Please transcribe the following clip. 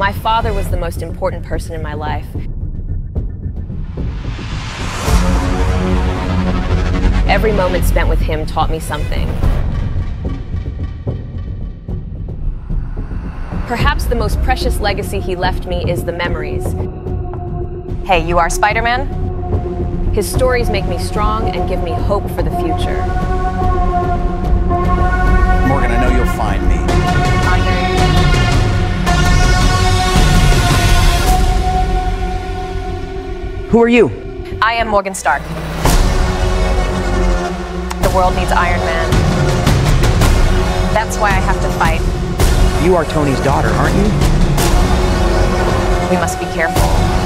My father was the most important person in my life. Every moment spent with him taught me something. Perhaps the most precious legacy he left me is the memories. Hey, you are Spider-Man? His stories make me strong and give me hope for the future. Morgan, I know you'll find me. Who are you? I am Morgan Stark. The world needs Iron Man. That's why I have to fight. You are Tony's daughter, aren't you? We must be careful.